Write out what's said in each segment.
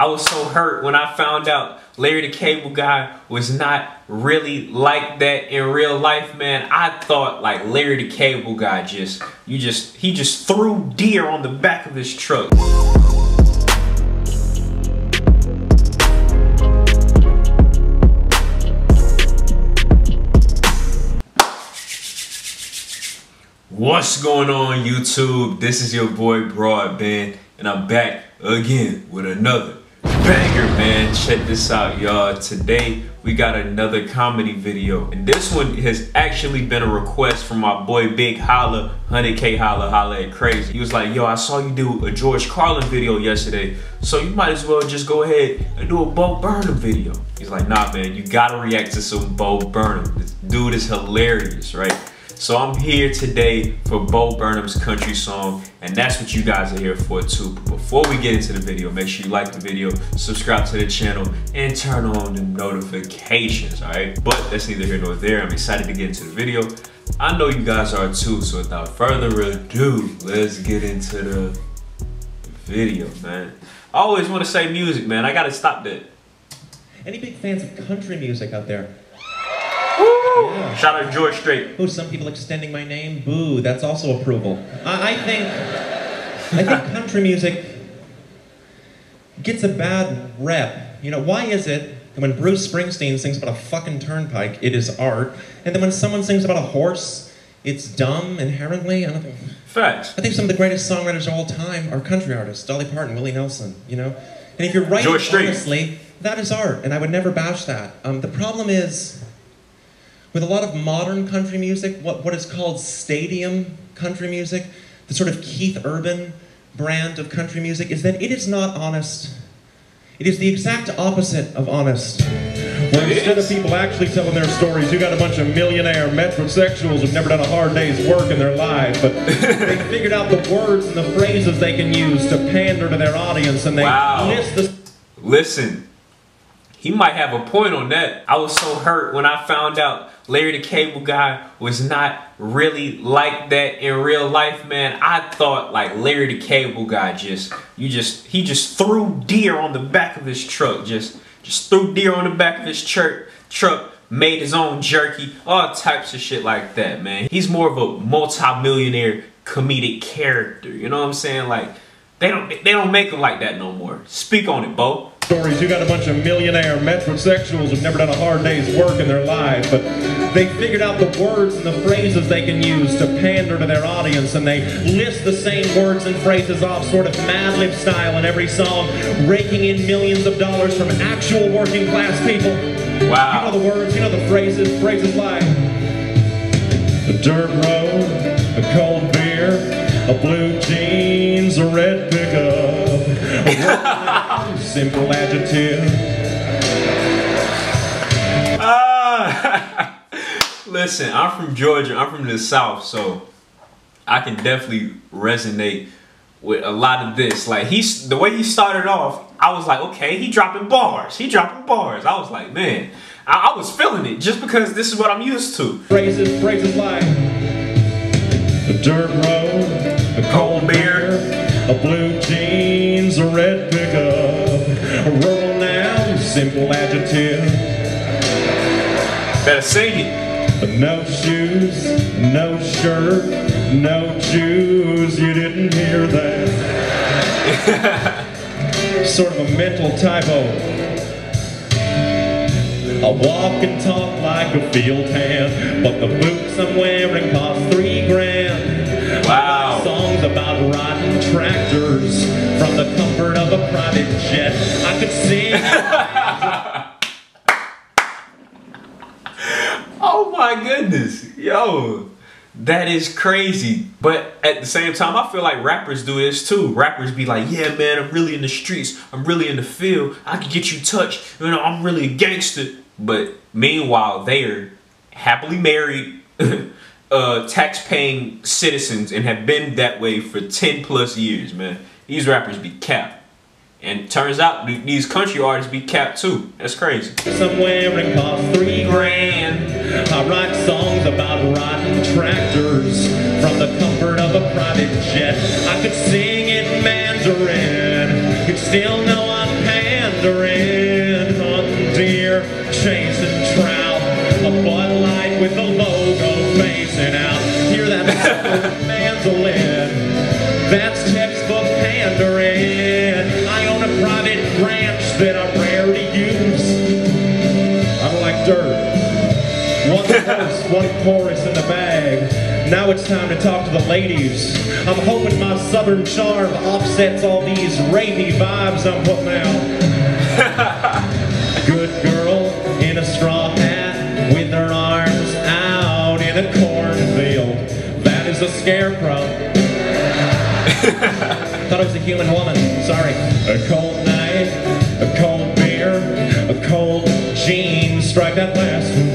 I was so hurt when I found out Larry the Cable Guy was not really like that in real life, man. I thought like Larry the Cable Guy he just threw deer on the back of his truck. What's going on YouTube? This is your boy Broadband and I'm back again with another banger, man. Check this out, y'all. Today we got another comedy video and this one has actually been a request from my boy Big Holla, 100K Holla, Holla at Crazy. He was like, yo, I saw you do a George Carlin video yesterday, so you might as well just go ahead and do a Bo Burnham video. He's like, nah man, you gotta react to some Bo Burnham. This dude is hilarious, right? So I'm here today for Bo Burnham's country song, and that's what you guys are here for too. But before we get into the video, make sure you like the video, subscribe to the channel, and turn on the notifications, all right? But that's neither here nor there. I'm excited to get into the video. I know you guys are too, so without further ado, let's get into the video, man. I always want to say music, man. I gotta stop that. Any big fans of country music out there? Yeah. Shout out to George Strait. Oh, some people extending my name. Boo, that's also approval. I think country music gets a bad rep. You know, why is it that when Bruce Springsteen sings about a fucking turnpike, it is art, and then when someone sings about a horse, it's dumb inherently? I don't think. Facts. I think some of the greatest songwriters of all time are country artists. Dolly Parton, Willie Nelson, you know? And if you're writing honestly, that is art, and I would never bash that. The problem is, with a lot of modern country music, what is called stadium country music, the sort of Keith Urban brand of country music, is that it is not honest. It is the exact opposite of honest. Well, instead of people actually telling their stories, you got a bunch of millionaire metrosexuals who've never done a hard day's work in their lives, but they figured out the words and the phrases they can use to pander to their audience, and they miss the... Listen. He might have a point on that. I was so hurt when I found out Larry the Cable Guy was not really like that in real life, man. I thought like Larry the Cable Guy he just threw deer on the back of his truck. Just threw deer on the back of his truck, made his own jerky, all types of shit like that, man. He's more of a multi-millionaire comedic character, you know what I'm saying? Like they don't make him like that no more. Speak on it, Bo. Stories. You got a bunch of millionaire metrosexuals who've never done a hard day's work in their lives, but they figured out the words and the phrases they can use to pander to their audience, and they list the same words and phrases off sort of Mad Lib style in every song, raking in millions of dollars from actual working class people. Wow. You know the words, you know the phrases, like a dirt road, a cold beer, a blue jeans, a red pickup. Simple adjective. Listen, I'm from Georgia. I'm from the South, so I can definitely resonate with a lot of this. Like the way he started off, I was like, okay, he dropping bars. He dropping bars. I was like, man, I was feeling it just because this is what I'm used to. Phrases like a dirt road, a cold beer, a blue jeans, a red pickup. Rural noun, simple adjective. Better sing it. No shoes, no shirt, no Jews. You didn't hear that. Sort of a mental typo. I walk and talk like a field hand, but the boots I'm wearing cost $3 grand. Wow. Songs about riding tractors from the comfort of a private jet. I could sing. Oh my goodness, yo, that is crazy. But at the same time, I feel like rappers do this too. Rappers be like, yeah man, I'm really in the streets, I'm really in the field, I can get you touched, you know, I'm really a gangster. But meanwhile, they are happily married, tax-paying citizens, and have been that way for 10+ years, man. These rappers be capped, and turns out these country artists be capped too. That's crazy. Somewhere it cost $3 grand. I write songs about riding tractors from the comfort of a private jet. I could sing in Mandarin, could still know I'm paying. wanted ramps that I rarely use. I don't like dirt. One verse, one chorus in the bag. Now it's time to talk to the ladies. I'm hoping my southern charm offsets all these ravey vibes I'm putting out. Good girl in a straw hat with her arms out in a cornfield. That is a scarecrow. Thought it was a human woman, sorry. A cold night, a cold beer, a cold jean, strike that last one.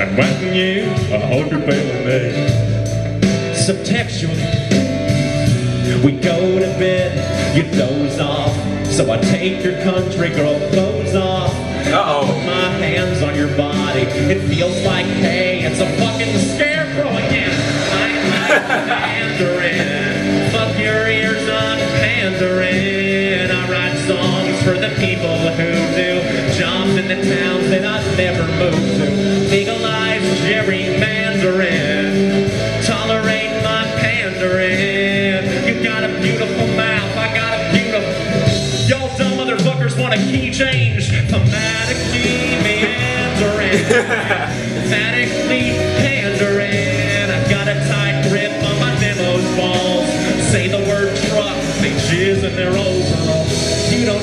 And writing you, I hope you're feeling me. Subtextually, we go to bed, you doze off. So I take your country girl clothes off. Uh-oh. Put my hands on your body. It feels like, hey, it's a fucking scarecrow again. I'm Mandarin. Fuck your ears on Mandarin. I write songs for the people who do. Jobs in the towns that I've never moved to. Legalize gerrymandering. Tolerate my pandering. You got a beautiful mouth. I got a beautiful. Y'all dumb motherfuckers want a key change. Thematically meandering. Thematically pandering. I've got a tight grip on my demo's balls. Say the word truck, they jizz in their overalls. You don't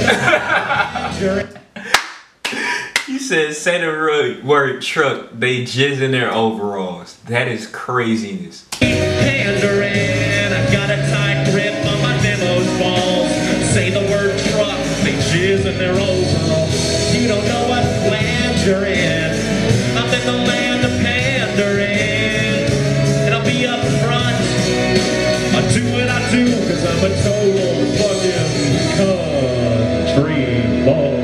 know. You said say the word truck, they jizz in their overalls. That is craziness. Pandering, I've got a tight grip on my demo's balls. Say the word truck, they jizz in their overalls. You don't know what land you're in. I'm in the land of pandering. And I'll be up front. I do what I do, cause I'm a total fucking country boy.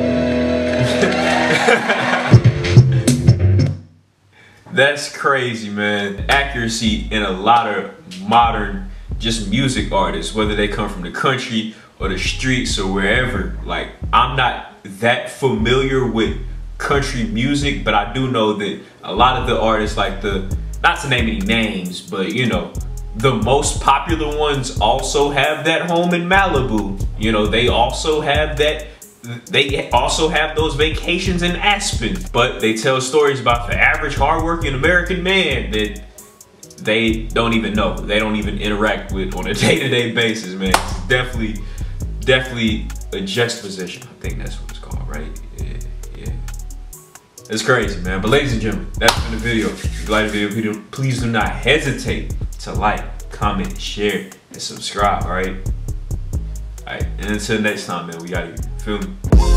That's crazy, man. Accuracy in a lot of modern just music artists, whether they come from the country or the streets or wherever. Like, I'm not that familiar with country music, but I do know that a lot of the artists, like the, not to name any names, but you know, the most popular ones also have that home in Malibu. You know, they also have that, they also have those vacations in Aspen. But they tell stories about the average hardworking American man that they don't even know. They don't even interact with on a day-to-day basis, man. It's definitely a juxtaposition. I think that's what it's called, right? Yeah. It's crazy, man. But ladies and gentlemen, that's been the video. If you like the video, please do not hesitate to like, comment, share, and subscribe, alright? Alright, and until next time, man, we out of here. Feel me?